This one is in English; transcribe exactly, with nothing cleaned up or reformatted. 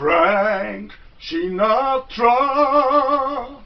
Frank Sinatra.